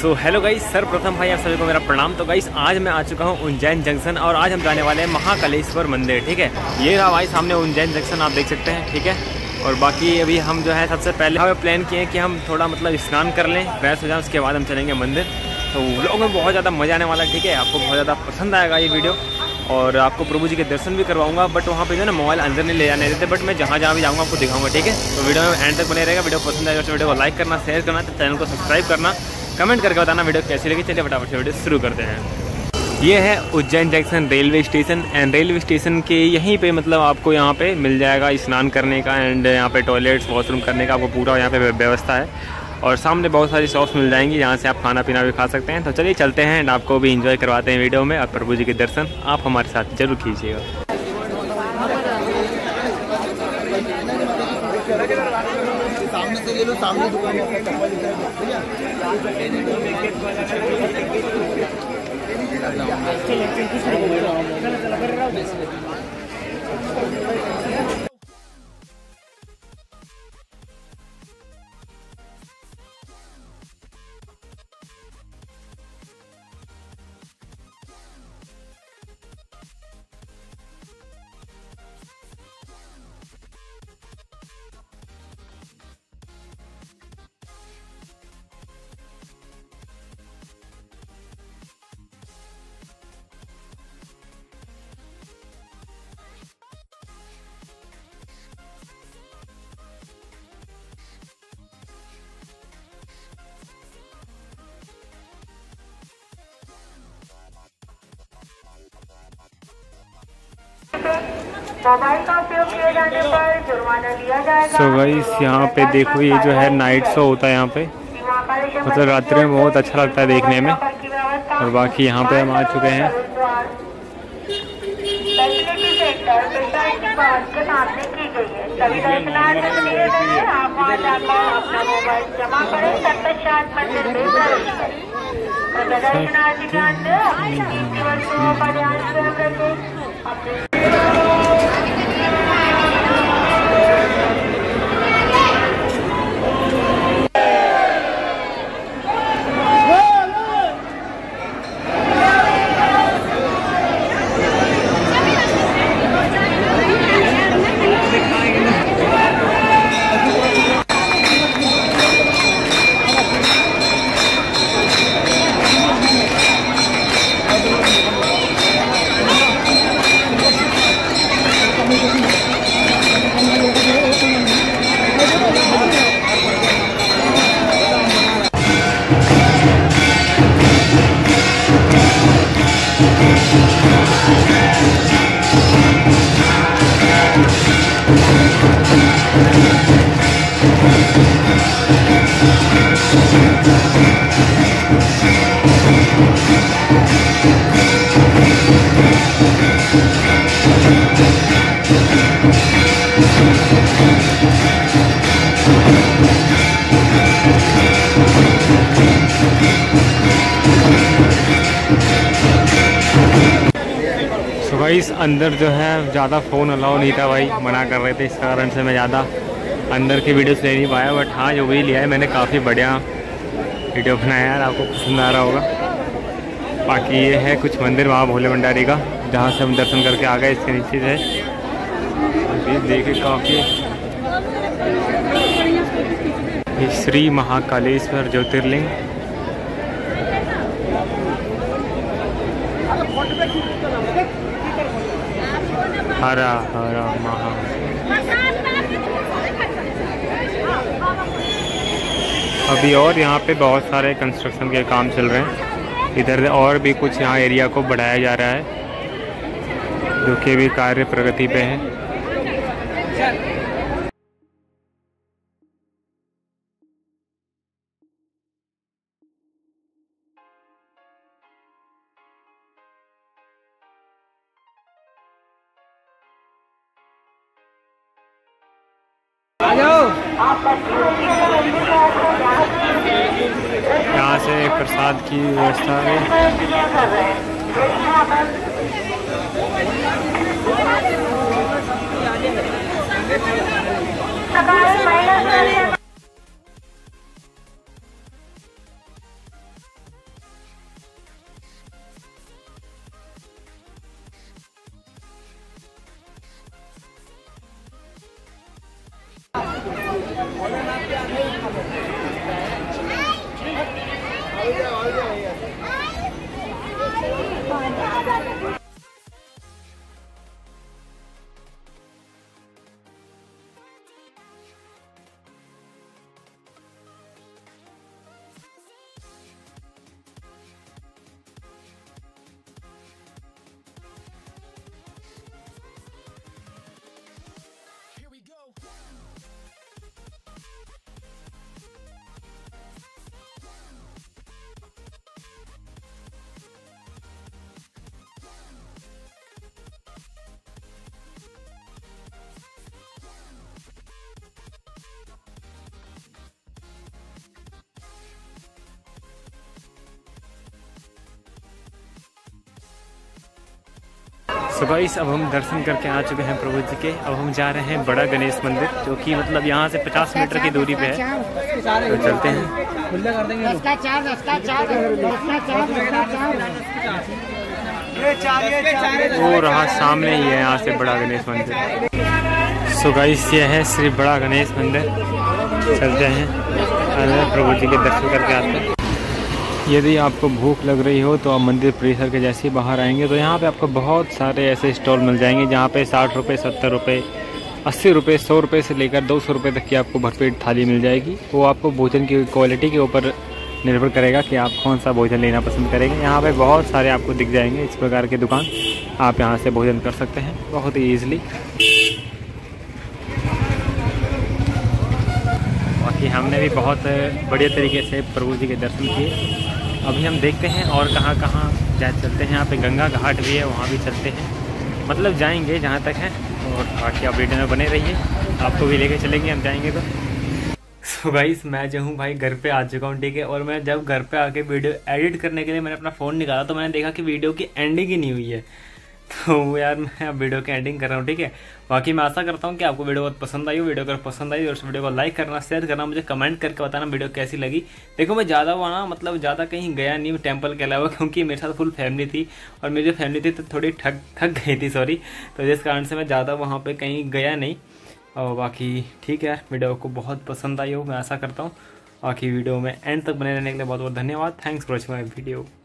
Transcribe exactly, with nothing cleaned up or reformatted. So hello guys, सर्वप्रथम भाई आप सभी को मेरा प्रणाम। तो गाइस आज मैं आ चुका हूँ उज्जैन जंक्शन और आज हम जाने वाले हैं महाकालेश्वर मंदिर। ठीक है, ये रहा भाई सामने उज्जैन जंक्शन, आप देख सकते हैं। ठीक है, और बाकी अभी हम जो है सबसे पहले हमें प्लान किए हैं कि हम थोड़ा मतलब स्नान कर लें, फ्रेश हो जाए, उसके बाद हम चलेंगे मंदिर। तो व्लॉग में बहुत ज़्यादा मज़ा आने वाला है। ठीक है, आपको बहुत ज़्यादा पसंद आएगा ये वीडियो और आपको प्रभु जी के दर्शन भी करवाऊंगा। बट वहाँ पे जो है ना मोबाइल अंदर नहीं ले जाने देते, बट मैं जहाँ जहाँ भी जाऊँगा आपको दिखाऊंगा। ठीक है, तो वीडियो में एंड तक बने रहेगा। वीडियो पसंद आएगा तो वीडियो को लाइक करना, शेयर करना, तो चैनल को सब्सक्राइब करना, कमेंट करके बताना वीडियो कैसी लगी। चलिए फटाफट से वीडियो शुरू करते हैं। ये है Ujjain junction railway station and railway station के यहीं पर मतलब आपको यहाँ पर मिल जाएगा स्नान करने का एंड यहाँ पर टॉयलेट्स वॉशरूम करने का आपको पूरा यहाँ पर व्यवस्था है। और सामने बहुत सारी शॉप्स मिल जाएंगी जहाँ से आप खाना पीना भी खा सकते हैं। तो चलिए चलते हैं एंड आपको भी एंजॉय करवाते हैं वीडियो में। और प्रभु जी के दर्शन आप हमारे साथ जरूर कीजिएगा। मोबाइल का उपयोग किए जाने पर जुर्माना दिया जाएगा। सो गाइस यहाँ पे देखो, ये जो है नाइट शो होता है यहाँ पे, मतलब रात्रि में बहुत अच्छा लगता है देखने में। और बाकी यहाँ पे हम आ चुके हैं। इस अंदर जो है ज़्यादा फ़ोन अलाउ नहीं था भाई, मना कर रहे थे, इस कारण से मैं ज़्यादा अंदर की वीडियोस ले नहीं पाया। बट हाँ, जो भी लिया है मैंने काफ़ी बढ़िया वीडियो बनाया है, आपको पसंद आ रहा होगा। बाकी ये है कुछ मंदिर वहाँ भोले भंडारी का, जहाँ से हम दर्शन करके आ गए। इसके नीचे से अभी देखे काफ़ी श्री महाकालेश्वर ज्योतिर्लिंग। हरा हरा महा। अभी और यहाँ पे बहुत सारे कंस्ट्रक्शन के काम चल रहे हैं, इधर और भी कुछ यहाँ एरिया को बढ़ाया जा रहा है, जो कि भी कार्य प्रगति पे है। यहाँ से प्रसाद की व्यवस्था है। तो भाई अब हम दर्शन करके आ चुके हैं प्रभु जी के। अब हम जा रहे हैं बड़ा गणेश मंदिर, जो कि मतलब यहाँ से पचास मीटर की दूरी पे है। तो चलते हैं, वो रहा सामने ही है यहाँ से बड़ा गणेश मंदिर। सो गाइस ये है श्री बड़ा गणेश मंदिर। चलते हैं प्रभु जी के दर्शन करके आते हैं। यदि आपको भूख लग रही हो तो आप मंदिर परिसर के जैसे ही बाहर आएंगे तो यहाँ पे आपको बहुत सारे ऐसे स्टॉल मिल जाएंगे, जहाँ पे साठ रुपये, सत्तर रुपये, अस्सी रुपये, सौ रुपये से लेकर दो सौ रुपये तक की आपको भरपेट थाली मिल जाएगी। वो आपको भोजन की क्वालिटी के ऊपर निर्भर करेगा कि आप कौन सा भोजन लेना पसंद करेंगे। यहाँ पर बहुत सारे आपको दिख जाएंगे इस प्रकार की दुकान, आप यहाँ से भोजन कर सकते हैं बहुत ही ईजिली। कि हमने भी बहुत बढ़िया तरीके से प्रभु जी के दर्शन किए। अभी हम देखते हैं और कहाँ कहाँ जा चलते हैं। यहाँ पे गंगा घाट भी है, वहाँ भी चलते हैं, मतलब जाएंगे जहाँ तक है। और बाकी आप वीडियो में बने रहिए, आपको भी लेके चलेंगे हम, जाएंगे तो। सो गाइस मैं जो हूँ भाई घर पे आ चुका हूँ, ठीक है। और मैं जब घर पे आके वीडियो एडिट करने के लिए मैंने अपना फ़ोन निकाला तो मैंने देखा कि वीडियो की एंडिंग ही नहीं हुई है। तो यार मैं अब वीडियो की एंडिंग कर रहा हूँ, ठीक है। बाकी मैं आशा करता हूँ कि आपको वीडियो बहुत पसंद आई हो। वीडियो अगर पसंद आई और उस वीडियो को लाइक करना, शेयर करना, मुझे कमेंट करके बताना वीडियो कैसी लगी। देखो मैं ज़्यादा हुआ ना, मतलब ज़्यादा कहीं गया नहीं टेंपल के अलावा, क्योंकि मेरे साथ फुल फैमिली थी और मेरी जो फैमिली थी तो थोड़ी थक थक गई थी, सॉरी। तो जिस कारण से मैं ज़्यादा वहाँ पर कहीं गया नहीं। और बाकी ठीक है, वीडियो को बहुत पसंद आई हो मैं आशा करता हूँ। बाकी वीडियो में एंड तक बने रहने के लिए बहुत बहुत धन्यवाद। Thanks for watching my video.